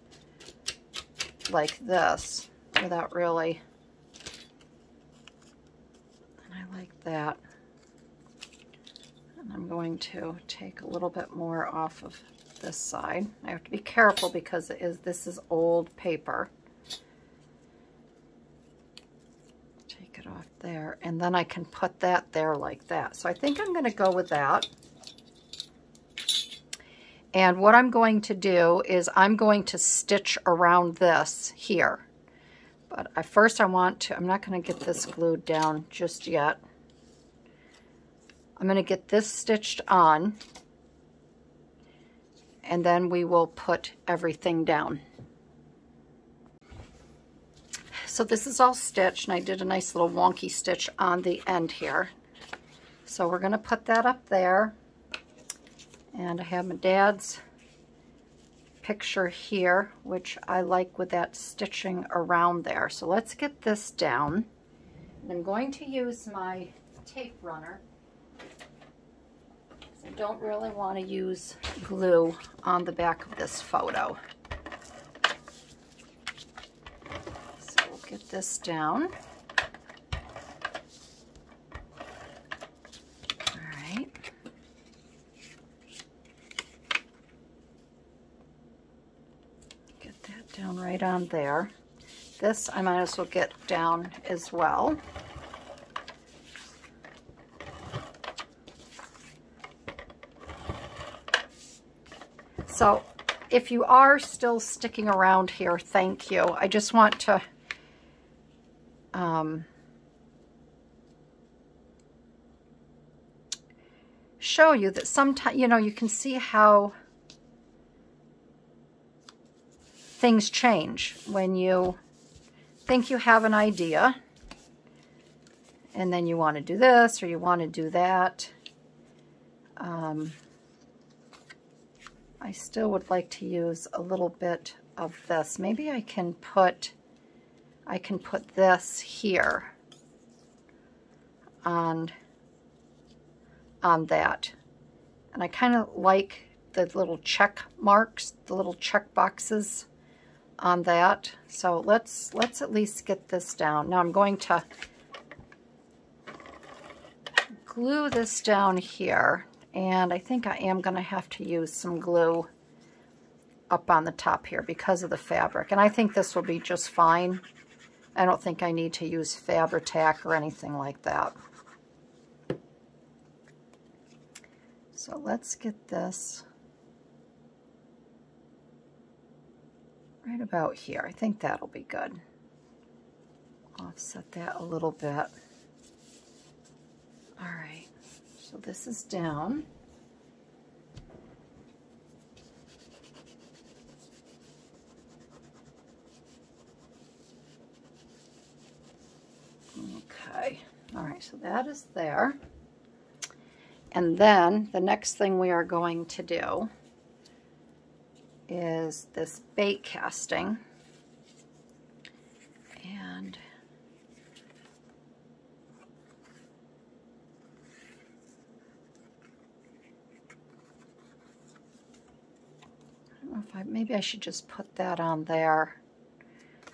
like this without really, and I like that. And I'm going to take a little bit more off of this side. I have to be careful because it is, this is old paper. Take it off there, and then I can put that there like that. So I think I'm going to go with that. And what I'm going to do is I'm going to stitch around this here. But I, first I want to, I'm not going to get this glued down just yet. I'm going to get this stitched on. And then we will put everything down. So this is all stitched, and I did a nice little wonky stitch on the end here. So we're going to put that up there. And I have my dad's picture here, which I like with that stitching around there. So let's get this down. And I'm going to use my tape runner. I don't really want to use glue on the back of this photo. So we'll get this down. Down right on there. This I might as well get down as well. So if you are still sticking around here, thank you. I just want to um, show you that sometimes, you know, you can see how things change when you think you have an idea and then you want to do this or you want to do that. Um, I still would like to use a little bit of this. Maybe I can put, I can put this here on, on that. And I kind of like the little check marks, the little check boxes on that. So let's let's at least get this down. Now I'm going to glue this down here, and I think I am going to have to use some glue up on the top here because of the fabric, and I think this will be just fine. I don't think I need to use Fabri-Tac or anything like that. So let's get this right about here. I think that'll be good. Offset that a little bit. All right, so this is down. Okay, all right, so that is there. And then the next thing we are going to do is this bait casting. And I don't know if I, maybe I should just put that on there,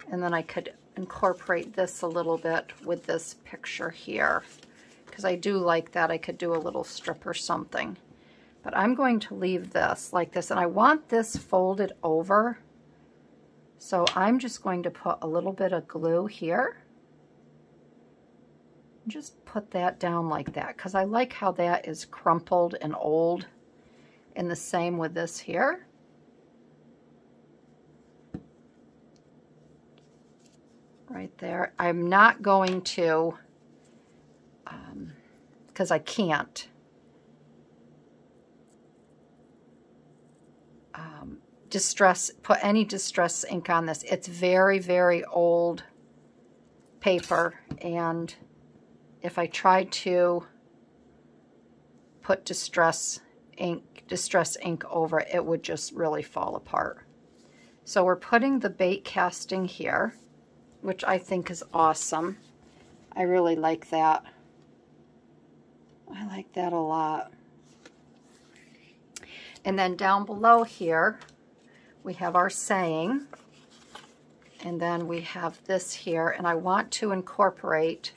and then I could incorporate this a little bit with this picture here, because I do like that. I could do a little strip or something. But I'm going to leave this like this, and I want this folded over, so I'm just going to put a little bit of glue here. Just put that down like that, because I like how that is crumpled and old, and the same with this here. Right there. I'm not going to, um, because I can't, um, distress, put any distress ink on this. It's very, very old paper, and if I tried to put distress ink, distress ink over it, it would just really fall apart. So we're putting the bait casting here, which I think is awesome. I really like that. I like that a lot. And then down below here, we have our saying, and then we have this here, and I want to incorporate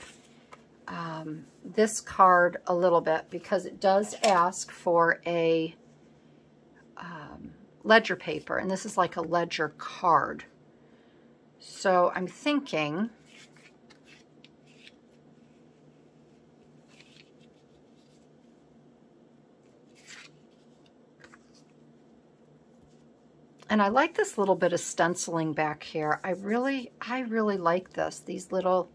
um, this card a little bit, because it does ask for a um, ledger paper, and this is like a ledger card. So I'm thinking and I like this little bit of stenciling back here. I really I really like this, these little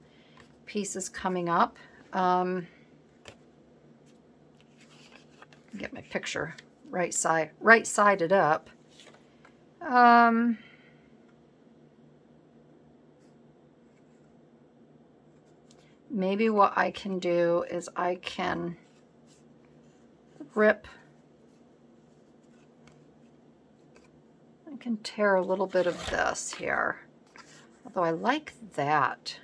pieces coming up. Um, get my picture right side right sided up. Um Maybe what I can do is I can rip, I can tear a little bit of this here, although I like that.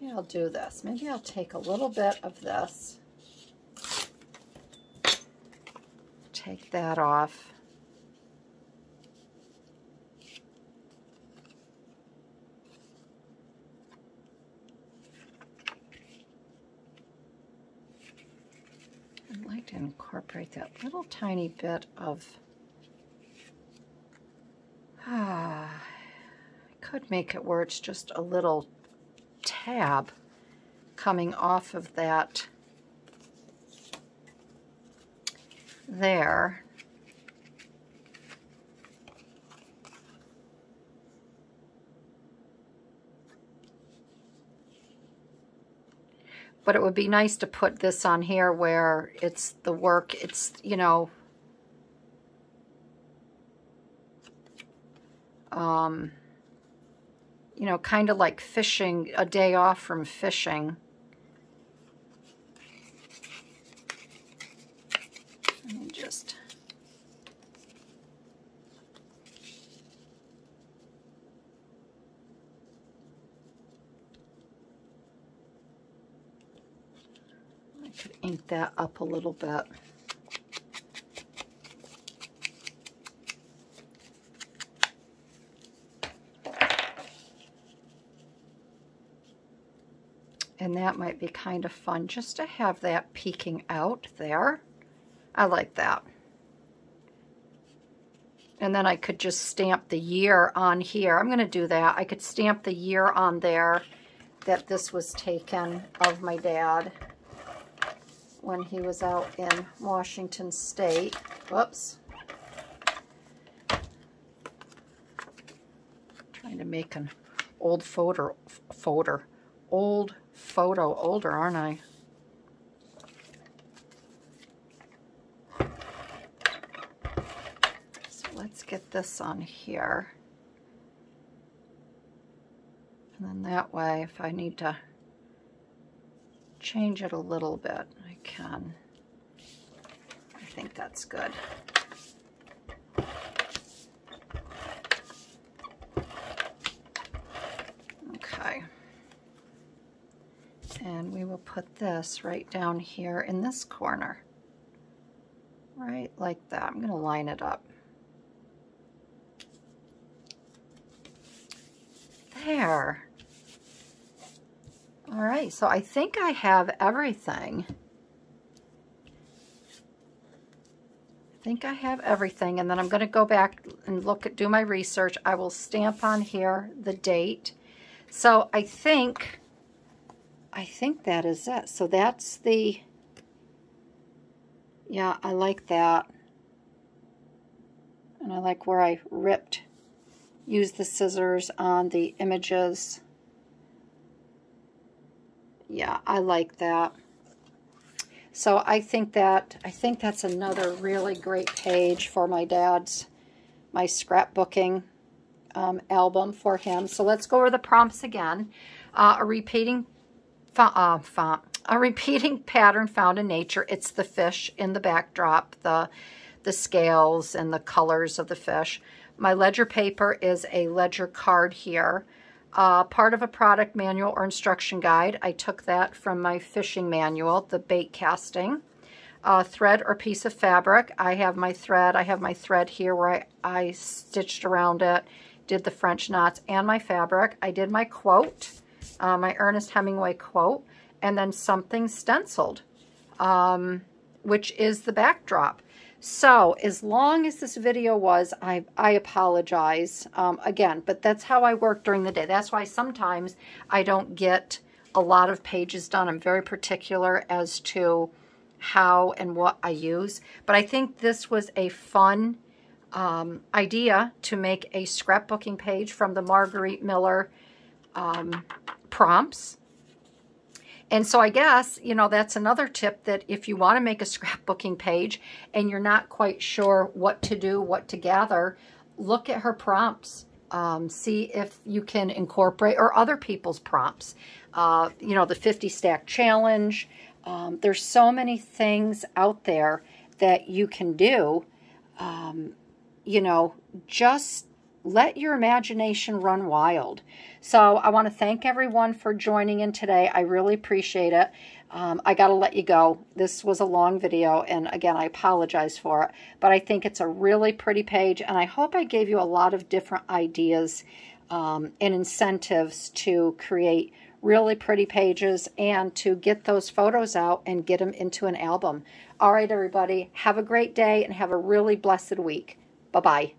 Maybe I'll do this. Maybe I'll take a little bit of this, take that off. To incorporate that little tiny bit of, ah, I could make it where it's just a little tab coming off of that there. But it would be nice to put this on here where it's the work, it's, you know, um, you know, kind of like fishing, a day off from fishing. Let me just... could ink that up a little bit. and that might be kind of fun just to have that peeking out there. I like that. And then I could just stamp the year on here. I'm going to do that. I could stamp the year on there that this was taken of my dad when he was out in Washington State. Whoops. Trying to make an old photo, folder, old photo older, aren't I? Let's get this on here, and then that way if I need to change it a little bit, I can. I think that's good. Okay, and we will put this right down here in this corner, right like that. I'm going to line it up. There. All right, so I think I have everything. I think I have everything, and then I'm going to go back and look at, do my research. I will stamp on here the date. So I think, I think that is it. So that's the, yeah, I like that. And I like where I ripped. Use the scissors on the images. Yeah, I like that. So I think that I think that's another really great page for my dad's my scrapbooking um, album for him. So let's go over the prompts again. Uh, a repeating font, uh, font, a repeating pattern found in nature. It's the fish in the backdrop, the the scales and the colors of the fish. My ledger paper is a ledger card here. Uh, part of a product manual or instruction guide. I took that from my fishing manual, the bait casting. Uh, thread or piece of fabric. I have my thread. I have my thread here where I, I stitched around it, did the French knots, and my fabric. I did my quote, uh, my Ernest Hemingway quote, and then something stenciled, um, which is the backdrop. So, as long as this video was, I, I apologize um, again, but that's how I work during the day. That's why sometimes I don't get a lot of pages done. I'm very particular as to how and what I use, but I think this was a fun um, idea to make a scrapbooking page from the Margarete Miller um, prompts. And so I guess, you know, that's another tip, that if you want to make a scrapbooking page and you're not quite sure what to do, what to gather, look at her prompts. Um, see if you can incorporate, or other people's prompts. Uh, you know, the fifty stack challenge. Um, there's so many things out there that you can do. Um, you know, just let your imagination run wild. So I want to thank everyone for joining in today. I really appreciate it. Um, I got to let you go. This was a long video, and again, I apologize for it. But I think it's a really pretty page, and I hope I gave you a lot of different ideas um, and incentives to create really pretty pages and to get those photos out and get them into an album. All right, everybody, have a great day and have a really blessed week. Bye-bye.